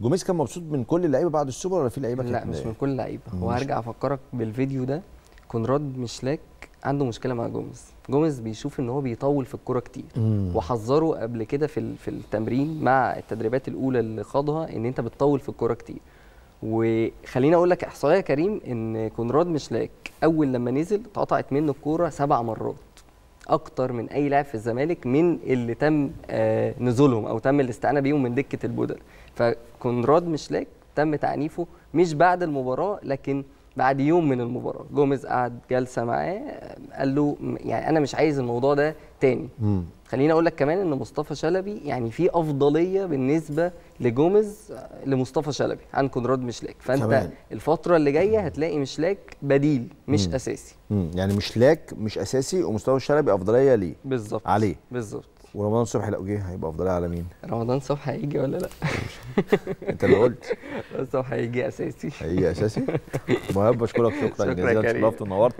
جوميز كان مبسوط من كل اللعيبه بعد السوبر ولا في لعيبه؟ لا مش من كل اللعيبه، وهرجع افكرك بالفيديو ده. كونراد ميشلاك عنده مشكله مع جوميز، جوميز بيشوف ان هو بيطول في الكوره كتير، وحذره قبل كده في التمرين مع التدريبات الاولى اللي خاضها ان انت بتطول في الكوره كتير. وخليني اقول لك احصائيه يا كريم ان كونراد ميشلاك اول لما نزل اتقطعت منه الكوره 7 مرات، اكتر من اي لاعب في الزمالك من اللي تم نزولهم او تم الاستعانه بيهم من دكه البدل. فكونراد ميشلاك تم تعنيفه مش بعد المباراه لكن بعد يوم من المباراه. جوميز قعد جلسه معاه قال له يعني انا مش عايز الموضوع ده تاني. خليني اقول لك كمان ان مصطفى شلبي يعني في افضليه بالنسبه لجوميز لمصطفى شلبي عن كونراد ميشلاك، فانت كمان الفتره اللي جايه هتلاقي ميشلاك بديل مش اساسي. يعني ميشلاك مش اساسي ومصطفى شلبي افضليه ليه؟ بالظبط عليه بالظبط. ورمضان صبح لو جه هيبقى افضليه على مين؟ رمضان صبح هيجي ولا لا؟ انت اللي قلت رمضان صبح هيجي اساسي. هيجي اساسي؟ مهاب بشكرك شكرا جزيلا، اتشرفت ونورت.